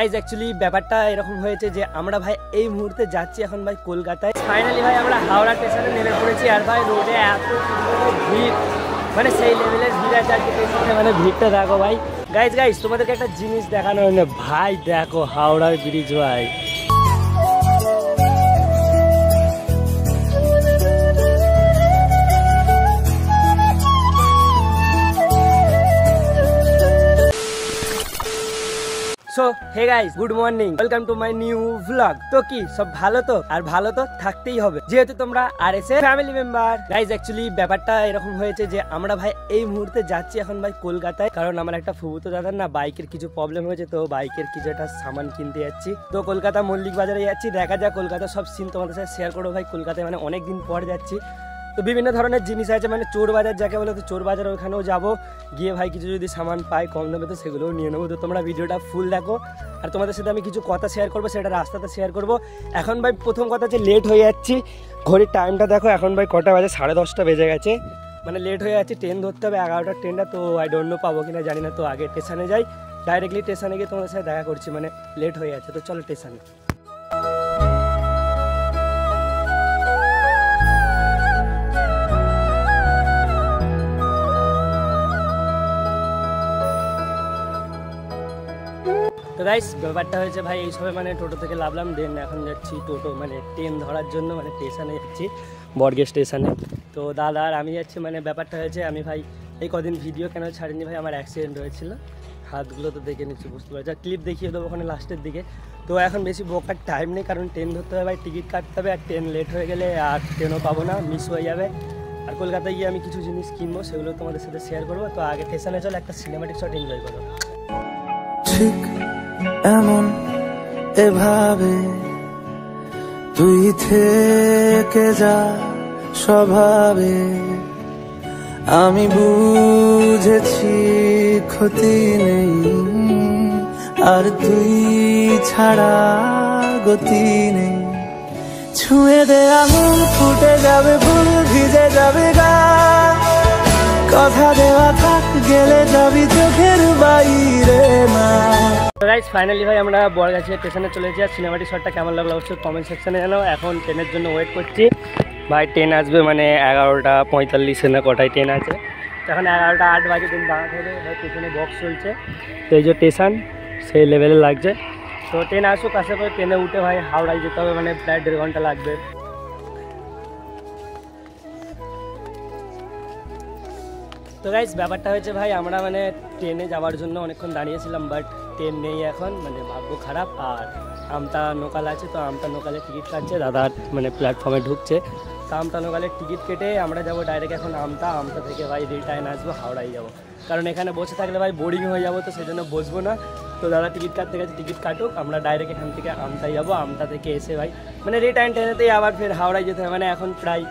Guys actually ব্যাপারটা এরকম হয়েছে যে আমরা ভাই এই মুহূর্তে যাচ্ছি এখন ভাই কলকাতায়। ফাইনালি ভাই আমরা হাওড়া স্টেশনে নেমে পড়েছি আর ভাই রোডে এত ভিড়, মানে সেই লেভেলের ভিড় আছে স্টেশনে, মানে ভিড়টা দেখো ভাই। গাইজ তোমাদেরকে একটা জিনিস দেখানো হয় না ভাই, দেখো হাওড়ার ব্রিজ ভাই। So, hey guys, good morning. Welcome to my new vlog. तो की सब ভালো তো? আর ভালো তো থাকতেই হবে যেহেতু তোমরা আরএস এর ফ্যামিলি মেম্বার। গাইজ অ্যাকচুয়ালি ব্যাপারটা এরকম হয়েছে যে আমরা ভাই এই মুহূর্তে যাচ্ছি এখন ভাই কলকাতায়, কারণ আমার একটা ফুফুতো দাদার না বাইকের কিছু প্রবলেম হয়েছে, তো বাইকের কিছু একটা সামান কিনতে যাচ্ছি, তো কলকাতা মল্লিক বাজারে যাচ্ছি। দেখা যাক কলকাতা সব সিন তোমাদের সাথে শেয়ার করবো ভাই। কলকাতায় মানে অনেকদিন পর যাচ্ছি, তো বিভিন্ন ধরনের জিনিস আছে, মানে চোর বাজার যাকে বলে, তো চোর বাজার ওখানেও যাবো, গিয়ে ভাই কিছু যদি সামান পাই কম দামে তো সেগুলোও নিয়ে নেবো। তো তোমরা ভিডিওটা ফুল দেখো আর তোমাদের সাথে আমি কিছু কথা শেয়ার করবো, সেটা রাস্তাটা শেয়ার করবো। এখন ভাই প্রথম কথা হচ্ছে লেট হয়ে যাচ্ছি, ঘড়ির টাইমটা দেখো এখন ভাই কটা বাজে, 10:30 বেজে গেছে, মানে লেট হয়ে যাচ্ছে। ট্রেন ধরতে হবে 11টার ট্রেনটা, তো আই ডোন্ট নো পাবো কিনা জানি না, তো আগে স্টেশনে যাই, ডাইরেক্টলি স্টেশনে গিয়ে তোমাদের সাথে দেখা করছি, মানে লেট হয়ে যাচ্ছে, তো চলো স্টেশনে। তো গাইস ব্যাপারটা হয়েছে ভাই এই সবে মানে টোটো থেকে নামলাম, দেন এখন যাচ্ছি টোটো মানে ট্রেন ধরার জন্য, মানে স্টেশনে যাচ্ছি বড়গে স্টেশনে। তো দাদা আর আমি যাচ্ছি, মানে ব্যাপারটা হয়েছে আমি ভাই এই কদিন ভিডিও কেন ছাড়িনি ভাই, আমার অ্যাক্সিডেন্ট হয়েছিল, হাতগুলো তো দেখে নিচ্ছি বুঝতে পারছি, ক্লিপ দেখিয়ে দেবো ওখানে লাস্টের দিকে। তো এখন বেশি বোকার টাইম নেই, কারণ ট্রেন ধরতে হবে ভাই, টিকিট কাটতে হবে, আর ট্রেন লেট হয়ে গেলে আর ট্রেনও পাবো না, মিস হয়ে যাবে। আর কলকাতায় গিয়ে আমি কিছু জিনিস কিনবো, সেগুলো তোমাদের সাথে শেয়ার করবো। তো আগে স্টেশনে চলো একটা সিনেমাটিক শট এনজয় করো। ঠিক এমন এভাবে তুই থেকে যা স্বভাবে, আমি বুঝেছি ক্ষতি নেই আর তুই ছাড়া গতি নেই। ছুঁয়ে দে আগুন ফুটে যাবে, ভুল ভিজে যাবে গা, কথা দেওয়া থাক গেলে যাবি চোখের বাইরে মা। গাইজ ফাইনালি ভাই আমরা বড়গাছিয়া স্টেশনে চলে এসেছি, আর সিনেমাটিক শটটা কেমন লাগলো অবশ্যই কমেন্ট সেকশানে জানাও। এখন ট্রেনের জন্য ওয়েট করছি ভাই, ট্রেন আসবে মানে 11:45 না কটায় ট্রেন আছে, এখন 11:08 বাজে, ট্রেন দাঁড়া ধরে স্টেশনে বক্স চলছে, তো এই যে স্টেশন সেই লেভেলে লাগছে। তো ট্রেন আসুক, আসার পরে ট্রেনে উঠে ভাই হাওড়ায় যেতে হবে, মানে প্রায় 1.5 ঘন্টা লাগবে। তো গাইজ ব্যাপারটা হয়েছে ভাই আমরা মানে ট্রেনে যাওয়ার জন্য অনেকক্ষণ দাঁড়িয়েছিলাম, বাট ট্রেন নেই এখন, মানে ভাগ্য খারাপ। আর আমতা নোকাল আছে, তো আমতা নোকালে টিকিট কাটছে দাদার, মানে প্ল্যাটফর্মে ঢুকছে, তো আমতা নোকালের টিকিট কেটে আমরা যাবো ডাইরেক্ট এখন আমতা থেকে ভাই রিটার্ন আসবো, হাওড়ায় যাবো, কারণ এখানে বসে থাকলে ভাই বোরিং হয়ে যাবো, তো সেই জন্য বসবো না। তো দাদা টিকিট কাটতে গেছে, টিকিট কাটুক, আমরা ডাইরেক্ট এখান থেকে আমতা যাবো, আমতা থেকে এসে ভাই মানে রিটার্ন ট্রেনেতেই আবার ফের হাওড়ায় যেতে হবে, মানে এখন প্রায়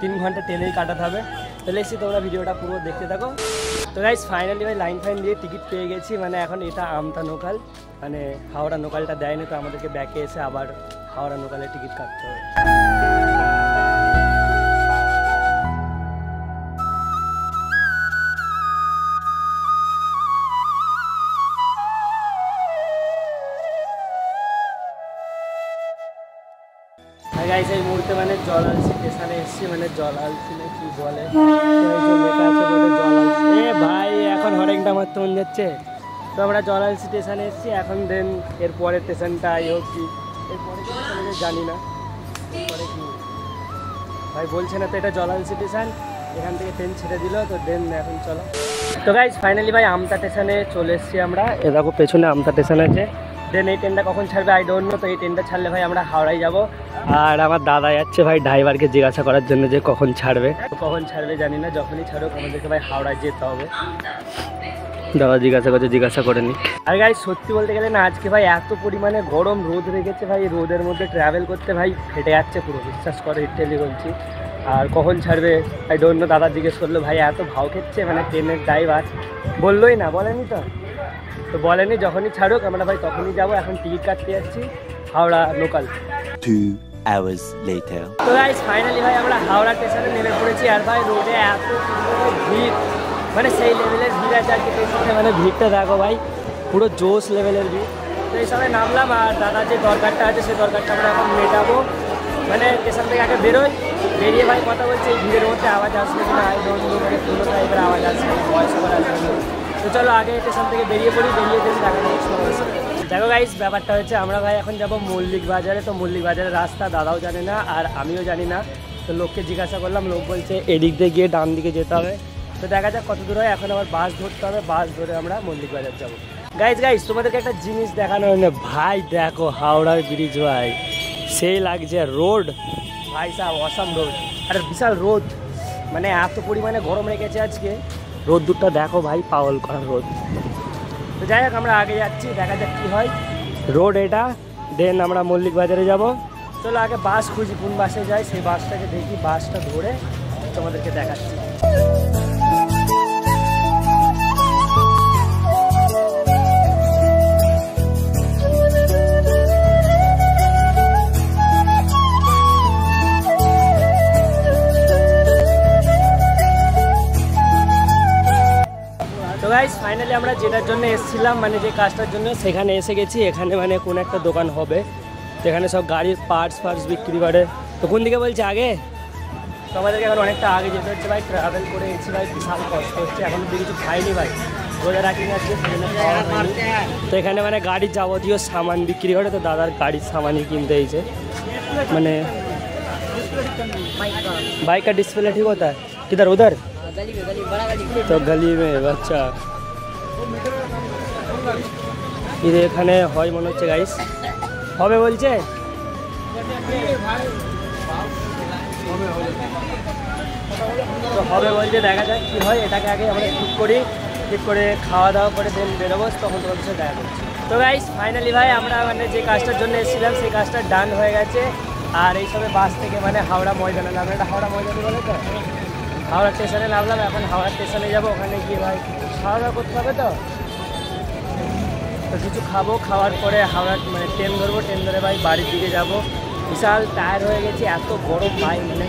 3 ঘন্টা ট্রেনেই কাটাতে হবে। চলে এসেছি, তোমরা ভিডিওটা পুরো দেখতে থাকো। তো গাইজ ফাইনালি ভাই লাইন ফাইন দিয়ে টিকিট পেয়ে গেছি, মানে এখন এটা আমতা নোকাল, মানে হাওড়া নোকালটা দেয়নি, তো আমাদেরকে ব্যাকে এসে আবার হাওড়া নোকালে টিকিট কাটতে হবে। গাইজ এই মুহূর্তে মানে জল আলসি স্টেশনে এসেছি, মানে জল আলসি না কি বলে ভাই, এখন হরেকটা আমার তখন যাচ্ছে। তো আমরা জল আলসি স্টেশনে এসেছি এখন, দেন এরপরে স্টেশনটা হোক কি এরপরে জানি না ভাই, বলছে না তো এটা জল আলসি স্টেশন, এখান থেকে ট্রেন ছেড়ে দিল, তো দেন এখন চলো। তো গাইজ ফাইনালি ভাই আমতা স্টেশনে চলে এসেছি আমরা, এরকম পেছনে আমতা স্টেশন আছে, দেন এই ট্রেনটা কখন ছাড়বে আই ডোন্ট নো, তো এই ট্রেনটা ছাড়লে ভাই আমরা হাওড়ায় যাবো। আর আমার দাদা যাচ্ছে ভাই ড্রাইভারকে জিজ্ঞাসা করার জন্য যে কখন ছাড়বে জানি না, যখনই ছাড়ুক আমাদেরকে ভাই হাওড়ায় যেতে হবে, দাদা জিজ্ঞাসা করে নি। আর গাইজ সত্যি বলতে গেলে না আজকে ভাই এত পরিমাণে গরম, রোদ রেখেছে ভাই, রোদের মধ্যে ট্রাভেল করতে ভাই ফেটে যাচ্ছে পুরো, বিশ্বাস করে ইটালি বলছি। আর কখন ছাড়বে আই ডোন্ট নো, দাদা জিজ্ঞেস করলো ভাই এত ভাও খেচ্ছে, মানে ট্রেনের ড্রাইভার বললোই না, বলেনি যখনই ছাড়ুক আমরা ভাই তখনই যাবো, এখন টিকিট কাটতে যাচ্ছি হাওড়া লোকাল। তো গাইজ ফাইনালি ভাই আমরা হাওড়া স্টেশনে নেমে পড়েছি, আর ভাই রোডে এত ভিড়, মানে সেই লেভেলের ভিড় আছে, মানে ভিড়টা দেখো ভাই পুরো জোশ লেভেলের ভিড়। तो इस समय नामलाम और दादा जे दरगारटा आछे सेई दरगारटा आमरा एखन मेटाबो मैंने स्टेशन थेके आगे बेरोई बेरिये भाई कथा बोलछे भिड़ेर मध्य आवाज आसछे किना एबार आवाज आसछे बयस आबार आसछे तो चलो आगे स्टेशन थेके बेरिये पड़ी बेरिये देख देखा देखो गाइस ব্যাপারটা হচ্ছে আমরা ভাই এখন যাব মল্লিক বাজারে। তো মল্লিক বাজারের রাস্তা দাদাও জানে না আর আমিও জানি না, তো লোককে জিজ্ঞাসা করলাম, লোক বলছে এদিক দিয়ে গিয়ে ডান দিকে যেতে হবে। তো দেখা যাক কত দূর হয়, এখন আবার বাস ধরতে হবে, বাস ধরে আমরা মল্লিক বাজার যাব। গাইস তোমাদেরকে একটা জিনিস দেখানো হলো ভাই, দেখো হাওড়া ব্রিজ ভাই সেই লাগছে রোড ভাই সাহেব, অসম রোড আর বিশাল রোদ, মানে এত পরিমাণে গরম রেখেছে আজকে, রোদ দুটো দেখো ভাই পাগল করা রোদ। तो जैक हमें आगे जाखा जा रोड एटा दें हमें मल्लिक बजारे जाब। चलो आगे बस खुजी कौन बस जाए से बस के देखी बस धरे तुम्हारे देखा। गाइस फाइनली हमारा जेटार जो एसम मैं जो काजटार जो सेखाने एसे गेছি एखाने मैंने को एक दोकान है तो एखे सब गाड़ी पार्ट्स फार्ट्स बिक्री करे। तो कौन दिखे बोलছে आगे तो अनेकटा आगे जो हे भाई ट्रावल कर विशाल कष्ट हो कि खाई भाई रोजा रखी तो ये मैंने गाड़ी जावतियों सामान बिक्री करे। तो दादार गाड़ी सामान ही कई मैंने बाइक का डिसप्ले ठीक होता है किधर उधर तो गली में बच्चा इधर खाने हॉय मन होच्छे गाइस हबे बोलছে तो हबे बोलছে देखा जाए कि হয় এটাকে আগে আমরা ঠিক করে খাওয়া দাওয়া করে দেন বেরোবো তখন তোমার সাথে দেখা করছি। তো गाइस फाइनली भाई আমরা মানে যে কাজটার জন্য এসেছিলাম সেই কাজটা ডান হয়ে গেছে আর এই সবে বাস থেকে মানে হাওড়া ময়দানে নামলাম। এটা হাওড়া ময়দানে বলে তো हावड़ा स्टेशने नामलाम एखन हावड़ा स्टेशने जाबो ओखाने गिये भाई खावा दावा करते होबे तो किछु खाबो खावार परे हावड़ा माने ट्रेन धरबो ट्रेन धरे भाई बाड़िर दिके जाबो। विशाल टायर होये गेछे एत गरम भाई माने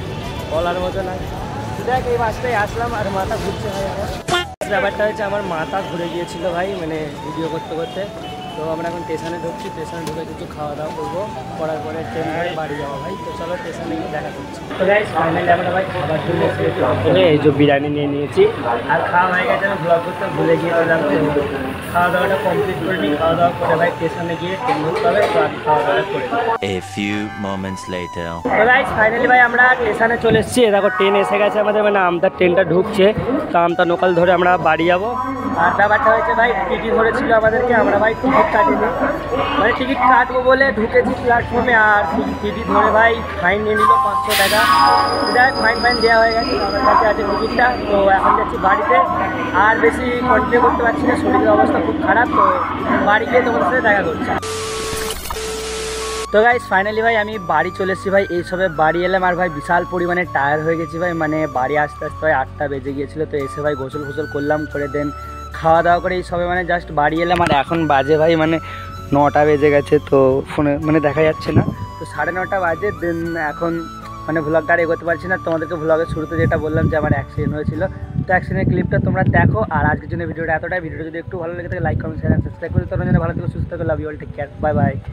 बलार मतो ना। देख एई बासटाय आसलाम आर माथा घुरछे भाई ब्यापारटा होच्छे आमार माथा घुरे गियेछिलो भाई माने भिडियो करते करते। तो आमरा एखन स्टेशने ढुकছি स्टेशने ढुके किछु खावा दावा करबो परार परे ट्रेन धरे बाड़ी जाबो भाई। तो चलो स्टेशने গিয়ে দেখা করছি। तो गाइस फाइनली আমরা ভাই খাবার জন্য এই যে বিরিয়ানি নিয়ে নিয়েছি আর খাওয়া হয়ে গেছে। আমি ব্লগ করতে ভুলে গিয়েছিলাম, খাওয়া দাওয়াটা কমপ্লিট করে নিই, খাওয়া দাওয়া করে ভাই স্টেশনে গিয়ে ট্রেন ধরতে হবে তো আমি খাওয়া দাওয়া করে। A few moments later তো गाइस फाइनली भाई আমরা স্টেশনে চলে এসেছি। দেখো ট্রেন এসে গেছে আমাদের, মানে আমতা ট্রেনটা ঢুকছে তো আমতা লোকাল ধরে আমরা বাড়ি যাব। আর ব্যাপারটা হয়েছে ভাই টিকিট ধরেছিল আমাদেরকে, আমরা ভাই টিকিট কাটিনি, মানে টিকিট কাটবো বলে ঢুকেছি প্ল্যাটফর্মে আর টিকিট ধরে ভাই ফাইন নিয়ে নিল 500 টাকা। डायरेक्ट फाइन देवा हो गए टिकिट तो एखी बाड़ी और बेसि कन्टिन्यू करते शरीर अवस्था खूब खराब तो बाड़ी गए तुम्हारे साथ देखा कर। तो गाइस फाइनली भाई हमें बाड़ी चले भाई ये सब बाड़ी एलम और भाई विशाल परिमाणे टायर हो गए भाई मैंने बाड़ी आस्ते आस्ते भाई 8टा बेजे गए तो इसे भाई गोसल फुसल कर लम कर दें खावा दावा कर सब मैंने जस्ट बाड़ी एलम और एखन बजे भाई मैंने 9टा बेजे गए तो फोने मैंने देखा जाच्छे ना तो 9:30 बजे दिन एखन मैंने ब्लग गाड़ी एगोते पारछी ना। तोमादेरके ब्लगेर शुरूते जेटा बोललाम जे आमार एक्सिडेंट होयेछिलो तो एक्सिडेंटेर क्लिपटा तोमरा देखो और आजकेर जोन्नो भिडियोटा एतटाई। भिडियोटा जोदि एकटु भालो लेगे थाके like comment share and subscribe करे। तोमरा जोन्नो भालो थेको सुस्थ थेको, love you all, take care, bye bye.